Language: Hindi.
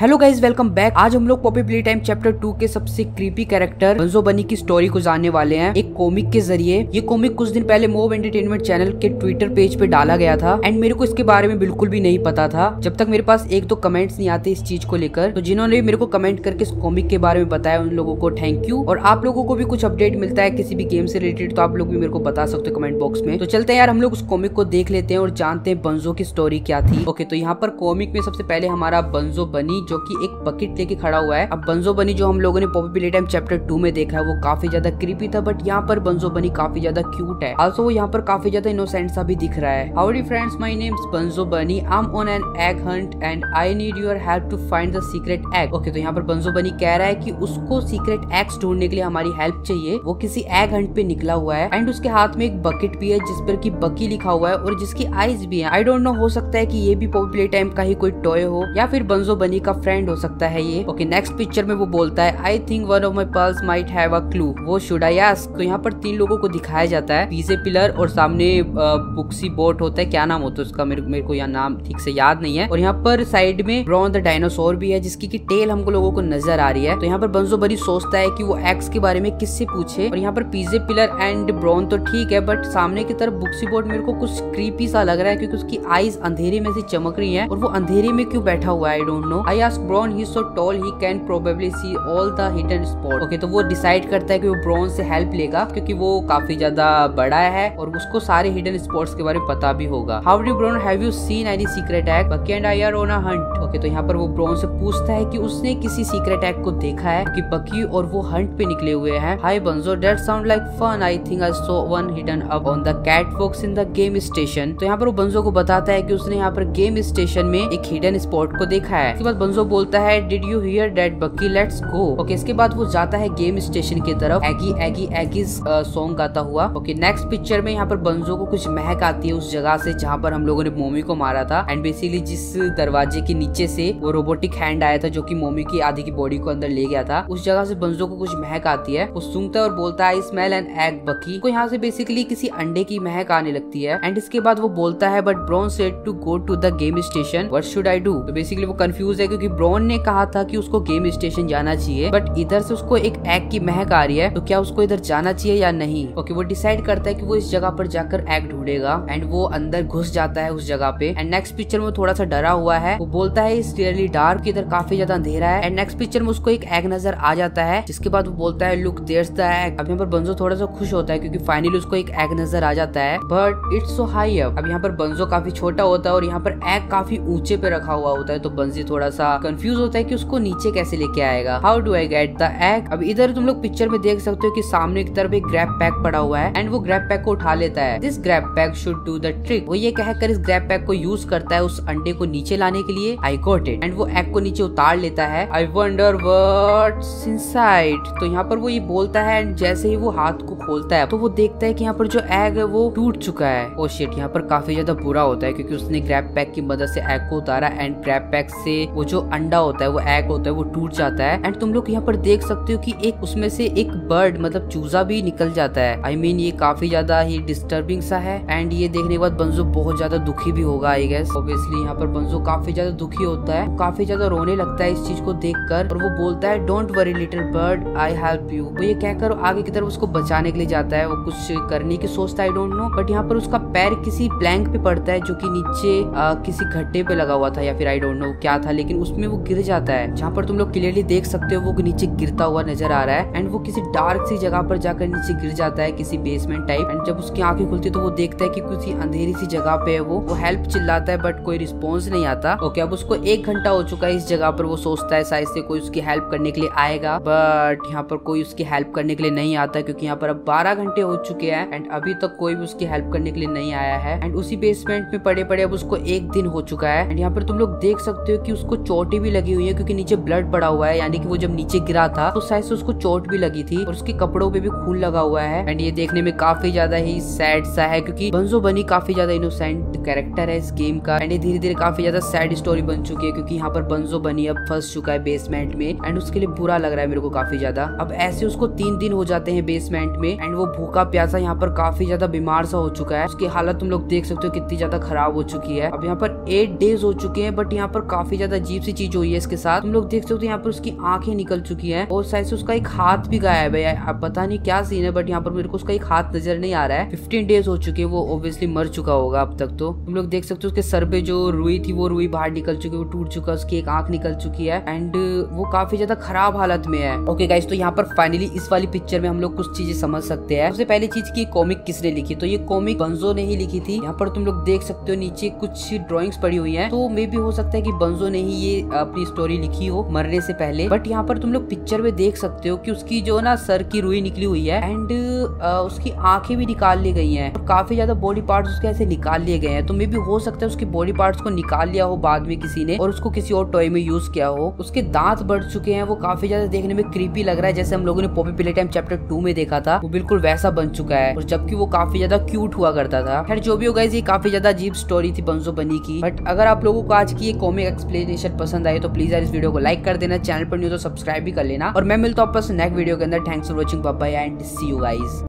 Hello guys welcome back. आज हम लोग पॉपी प्ले टाइम चैप्टर 2 के सबसे क्रीपी कैरेक्टर बंजो बनी की स्टोरी को जानने वाले हैं एक कॉमिक के जरिए। ये कॉमिक कुछ दिन पहले मोब एंटरटेनमेंट चैनल के ट्विटर पेज पे डाला गया था एंड मेरे को इसके बारे में बिल्कुल भी नहीं पता था जब तक मेरे पास एक दो कमेंट्स नहीं आते इस चीज को लेकर। तो जिन्होंने मेरे को कमेंट करके इस कॉमिक के बारे में बताया उन लोगों को थैंक यू। और आप लोगों को भी कुछ अपडेट मिलता है किसी भी गेम से रिलेटेड तो आप लोग भी मेरे को बता सकते हो कमेंट बॉक्स में। तो चलते हैं यार हम लोग उस कॉमिक को देख लेते हैं और जानते हैं बंजो की स्टोरी क्या थी। ओके तो यहाँ पर कॉमिक में सबसे पहले हमारा बंजो बनी जो कि एक बकेट लेके खड़ा हुआ है। अब बंजो बनी जो हम लोगों ने पॉपी प्ले टाइम चैप्टर 2 में देखा है वो काफी ज्यादा क्रीपी था बट यहाँ पर बंजो बनी काफी ज्यादा क्यूट है। आल्सो वो यहाँ पर काफी ज्यादा इनोसेंट सा भी दिख रहा है। Howdy friends my name is banjo बनी, I am on an egg Hunt and I need your help to find the secret egg. Okay तो यहाँ पर बंजो बनी कह रहा है कि उसको सीक्रेट एग्स ढूंढने के लिए हमारी हेल्प चाहिए। वो किसी एग हंट पे निकला हुआ है एंड उसके हाथ में एक बकेट भी है जिस पर की बकी लिखा हुआ है और जिसकी आईज भी है। आई डोंट नो, हो सकता है की ये भी पॉपी प्ले टाइम का ही कोई टॉय हो या फिर बंजो बनी का फ्रेंड हो सकता है ये। ओके नेक्स्ट पिक्चर में वो बोलता है I think one of my pearls might have a clue, वो शुड आई आस्क। तो यहाँ पर तीन लोगों को दिखाया जाता है, पीजे पिलर और सामने बुक्सी बोट होता है, क्या नाम होता है उसका मेरे को यहाँ नाम ठीक से याद नहीं है। और यहाँ पर साइड में ब्रॉन द डायनासोर भी है जिसकी की टेल हमको लोगों को नजर आ रही है। तो यहाँ पर बंजो बनी सोचता है की वो एक्स के बारे में किससे पूछे। और यहाँ पर पीजे पिलर एंड ब्रॉन तो ठीक है बट सामने की तरफ बुक्सी बोट मेरे को कुछ क्रीपी सा लग रहा है क्योंकि उसकी आईज अंधेरे में से चमक रही है और वो अंधेरे में क्यों बैठा हुआ है I don't know. I ask Bron, he's so tall he can probably see all the hidden spots. Okay, तो वो डिसाइड करता है कि वो Bron से हेल्प लेगा क्योंकि वो काफी ज्यादा बड़ा है और उसको सारे हिडन स्पॉट्स के बारे में पता भी होगा। How do you Bron, have you seen any secret egg? Bucky and I are on a hunt. Okay, तो यहाँ पर वो Bron से पूछता है कि उसने किसी सीक्रेट एग को देखा है कि बकी और वो हंट पे निकले हुए हैं। Hi Bunzo, that sound like fun. I think I saw one hidden up on the catwalks in the game station. तो यहाँ पर वो बंजो को बताता है कि उसने यहाँ पर गेम स्टेशन में एक हिडन स्पॉट को देखा है। बाद बंजो बोलता है डिड यू हियर दैट बकी, लेट्स गो। ओके इसके बाद वो जाता है गेम स्टेशन की तरफ एगी एगी एगीज सॉन्ग गाता हुआ। ओके नेक्स्ट पिक्चर में यहाँ पर बंजो को कुछ महक आती है उस जगह से जहाँ पर हम लोगों ने मोमी को मारा था एंड बेसिकली जिस दरवाजे के नीचे से वो रोबोटिक हैंड आया था जो कि मोमी की आधी की बॉडी को अंदर ले गया था उस जगह से बंजो को कुछ महक आती है। वो सूंघता है और बोलता है स्मेल एंड एग बकी। को यहाँ से बेसिकली किसी अंडे की महक आने लगती है एंड इसके बाद वो बोलता है but bronze said to go to the game station, what should I do. तो बेसिकली वो कंफ्यूज है क्योंकि ब्रॉन ने कहा था कि उसको गेम स्टेशन जाना चाहिए बट इधर से उसको एक एग की महक आ रही है तो क्या उसको इधर जाना चाहिए या नहीं। ओके वो डिसाइड करता है कि वो इस जगह पर जाकर एग ढूंढेगा एंड वो अंदर घुस जाता है उस जगह पे। एंड नेक्स्ट पिक्चर में थोड़ा सा डरा हुआ है, वो बोलता है इट्स रियली डार्क, इधर काफी ज्यादा अंधेरा है। एंड नेक्स्ट पिक्चर में उसको एक एग नजर आ जाता है जिसके बाद वो बोलता है लुक देयर्स द एग। अब यहाँ पर बंजो थोड़ा सा खुश होता है क्योंकि फाइनली उसको एक एग नजर आ जाता है but it's so high up. अब यहाँ पर बंजो काफी छोटा होता है और यहाँ पर एग काफी ऊंचे पे रखा हुआ होता है तो बंजी थोड़ा सा कंफ्यूज होता है कि उसको नीचे कैसे लेके आएगा। How do I get the egg. अब इधर तुम लोग पिक्चर में देख सकते हो कि सामने की तरफ एक ग्रैब पैक पड़ा हुआ है एंड वो ग्रैब पैक को उठा लेता है। This grab pack should do the trick. वो ये कहकर इस ग्रैब पैक को यूज करता है उस अंडे को नीचे लाने के लिए। I got it. एंड वो एग को नीचे उतार लेता है। I wonder what's inside. तो यहाँ पर वो ये बोलता है एंड जैसे ही वो हाथ को खोलता है तो वो देखता है कि यहाँ पर जो एग है वो टूट चुका है। ओह शिट, यहाँ पर काफी ज्यादा बुरा होता है क्योंकि उसने ग्रैब पैक की मदद से एग को उतारा एंड ग्रैब पैक से वो जो अंडा होता है वो एग होता है वो टूट जाता है। एंड तुम लोग यहाँ पर देख सकते हो कि एक उसमें से एक बर्ड मतलब चूजा भी निकल जाता है। आई मीन ये काफी ज्यादा ही डिस्टर्बिंग सा है एंड ये देखने के बाद बंजो बहुत ज्यादा दुखी भी होगा आई गेस। ऑब्वियसली यहाँ पर बंजो काफी ज्यादा दुखी होता है, काफी ज्यादा रोने लगता है इस चीज को देखकर और वो बोलता है don't worry little bird, I help you. वो ये कहकर आगे की तरफ उसको बचाने के लिए जाता है। वो कुछ करने की सोचता है आई डोंट नो बट यहाँ पर उसका पैर किसी प्लैंक पे पड़ता है जो की नीचे किसी गड्ढे पे लगा हुआ था या फिर आई डोंट नो क्या था लेकिन उसमें वो गिर जाता है जहाँ पर तुम लोग क्लियरली देख सकते हो वो नीचे गिरता हुआ नजर आ रहा है एंड वो किसी डार्क सी जगह पर जाकर नीचे गिर जाता है किसी बेसमेंट टाइप। एंड जब उसकी आंखें खुलती है तो वो देखता है कि किसी अंधेरी सी जगह पे है वो हेल्प चिल्लाता है बट कोई रिस्पॉन्स नहीं आता। ओके अब उसको 1 घंटा हो चुका है इस जगह पर। वो सोचता है शायद से कोई उसकी हेल्प करने के लिए आएगा बट यहाँ पर कोई उसकी हेल्प करने के लिए नहीं आता क्योंकि यहाँ पर अब 12 घंटे हो चुके हैं एंड अभी तक कोई भी उसकी हेल्प करने के लिए नहीं आया है। एंड उसी बेसमेंट में पड़े पड़े अब उसको 1 दिन हो चुका है एंड यहाँ पर तुम लोग देख सकते हो कि उसको चोटें भी लगी हुई है क्योंकि नीचे ब्लड पड़ा हुआ है यानी कि वो जब नीचे गिरा था तो शायद से उसको चोट भी लगी थी और उसके कपड़ों पे भी खून लगा हुआ है एंड ये देखने में काफी ज्यादा ही सैड सा है क्योंकि बंजो बनी काफी ज्यादा इनोसेंट कैरेक्टर है इस गेम का एंड ये धीरे धीरे काफी ज्यादा सैड स्टोरी बन चुकी है क्योंकि यहाँ पर बंजो बनी अब फंस चुका है बेसमेंट में एंड उसके लिए बुरा लग रहा है मेरे को काफी ज्यादा। अब ऐसे उसको 3 दिन हो जाते हैं बेसमेंट में एंड वो भूखा प्यासा यहाँ पर काफी ज्यादा बीमार सा हो चुका है। उसकी हालत तुम लोग देख सकते हो कितनी ज्यादा खराब हो चुकी है। अब यहाँ पर 8 डेज हो चुके हैं बट यहाँ पर काफी ज्यादा अजीब सी चीज हुई है इसके साथ। तुम लोग देख सकते हो यहाँ पर उसकी आंखें निकल चुकी है और शायद उसका एक हाथ भी गायब है। अब पता नहीं क्या सीन है, बट यहाँ पर मेरे को उसका एक हाथ नजर नहीं आ रहा है। 15 डेज हो चुके हैं, वो ऑब्वियसली मर चुका होगा अब तक। तो तुम लोग देख सकते हो उसके सर पे जो रुई थी वो रुई बाहर निकल चुकी है, वो टूट चुका है, उसकी एक आंख निकल चुकी है एंड वो काफी ज्यादा खराब हालत में है। ओके गाइस, तो यहाँ पर फाइनली इस वाली पिक्चर में हम लोग कुछ चीजें समझ सकते हैं। सबसे पहली चीज की कॉमिक किसने लिखी, तो ये कॉमिक बंजो ने ही लिखी थी। यहाँ पर तुम लोग देख सकते हो नीचे कुछ ड्रॉइंग्स पड़ी हुई है, तो मे भी हो सकता है कि बंजो ने ही ये अपनी स्टोरी लिखी हो मरने से पहले। बट यहाँ पर तुम लोग पिक्चर में देख सकते हो कि उसकी जो ना सर की रुई निकली हुई है एंड उसकी आंखें भी निकाल ली गई हैं और काफी ज्यादा बॉडी पार्ट्स उसके ऐसे निकाल लिए गए हैं। तो मे भी हो सकता है उसकी बॉडी पार्ट्स को निकाल लिया हो बाद में किसी ने और उसको किसी और टॉय में यूज किया हो। उसके दांत बढ़ चुके हैं, वो काफी ज्यादा देखने में क्रीपी लग रहा है, जैसे हम लोगों ने पॉपी प्लेटाइम चैप्टर 2 में देखा था, वो बिल्कुल वैसा बन चुका है, और जबकि वो काफी ज्यादा क्यूट हुआ करता था। खैर जो भी होगा, ये काफी ज्यादा अजीब स्टोरी थी बंजो बनी की। बट अगर आप लोगों को आज की ये कॉमिक एक्सप्लेनेशन पसंद आए तो प्लीज यार इस वीडियो को लाइक कर देना, चैनल पर न्यू तो सब्सक्राइब भी कर लेना, और मैं मिलता हूँ आपस नेक्स्ट वीडियो के अंदर। Thanks for watching, bye bye and C you guys.